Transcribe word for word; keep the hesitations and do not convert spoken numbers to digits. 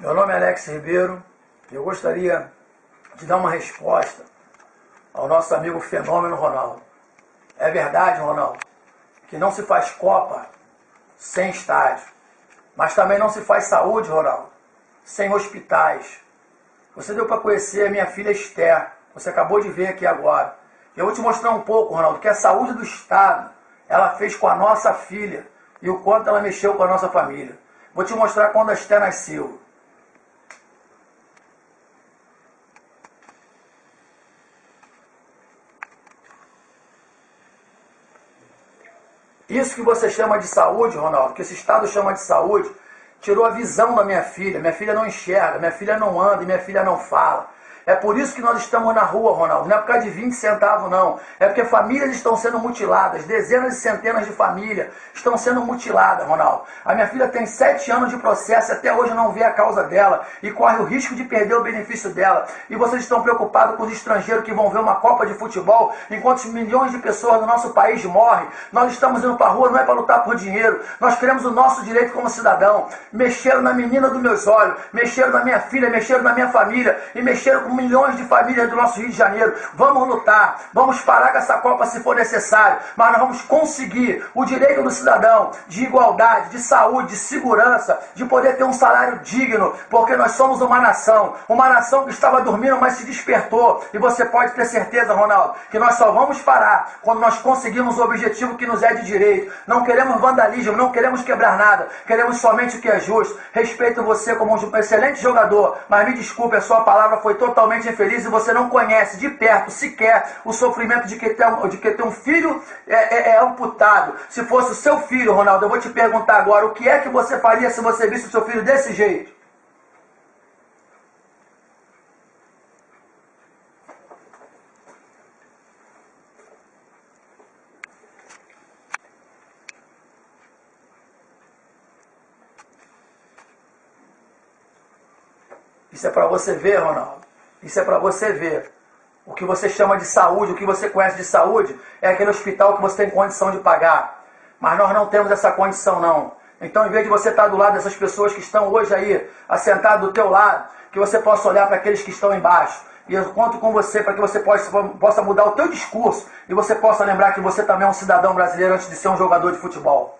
Meu nome é Alex Ribeiro e eu gostaria de dar uma resposta ao nosso amigo Fenômeno Ronaldo. É verdade, Ronaldo, que não se faz Copa sem estádio, mas também não se faz saúde, Ronaldo, sem hospitais. Você deu para conhecer a minha filha Esther, você acabou de ver aqui agora. Eu vou te mostrar um pouco, Ronaldo, que a saúde do Estado ela fez com a nossa filha e o quanto ela mexeu com a nossa família. Vou te mostrar quando a Esther nasceu. Isso que você chama de saúde, Ronaldo, que esse Estado chama de saúde, tirou a visão da minha filha. Minha filha não enxerga, minha filha não anda e minha filha não fala. É por isso que nós estamos na rua, Ronaldo. Não é por causa de vinte centavos, não. É porque famílias estão sendo mutiladas. Dezenas e centenas de famílias estão sendo mutiladas, Ronaldo. A minha filha tem sete anos de processo e até hoje não vê a causa dela. E corre o risco de perder o benefício dela. E vocês estão preocupados com os estrangeiros que vão ver uma Copa de futebol, enquanto milhões de pessoas no nosso país morrem. Nós estamos indo para a rua, não é para lutar por dinheiro. Nós queremos o nosso direito como cidadão. Mexeram na menina dos meus olhos, mexeram na minha filha, mexeram na minha família e mexeram com milhões de famílias do nosso Rio de Janeiro. Vamos lutar, vamos parar com essa Copa se for necessário, mas nós vamos conseguir o direito do cidadão de igualdade, de saúde, de segurança, de poder ter um salário digno, porque nós somos uma nação, uma nação que estava dormindo, mas se despertou. E você pode ter certeza, Ronaldo, que nós só vamos parar quando nós conseguirmos o objetivo que nos é de direito. Não queremos vandalismo, não queremos quebrar nada, queremos somente o que é justo. Respeito você como um excelente jogador, mas me desculpe, a sua palavra foi totalmente totalmente infeliz e você não conhece de perto sequer o sofrimento de que ter, de que ter um filho é, é, é amputado. Se fosse o seu filho, Ronaldo, eu vou te perguntar agora, o que é que você faria se você visse o seu filho desse jeito? Isso é para você ver, Ronaldo. Isso é para você ver. O que você chama de saúde, o que você conhece de saúde, é aquele hospital que você tem condição de pagar. Mas nós não temos essa condição, não. Então, em vez de você estar do lado dessas pessoas que estão hoje aí, assentado do teu lado, que você possa olhar para aqueles que estão embaixo. E eu conto com você para que você possa, possa mudar o teu discurso e você possa lembrar que você também é um cidadão brasileiro antes de ser um jogador de futebol.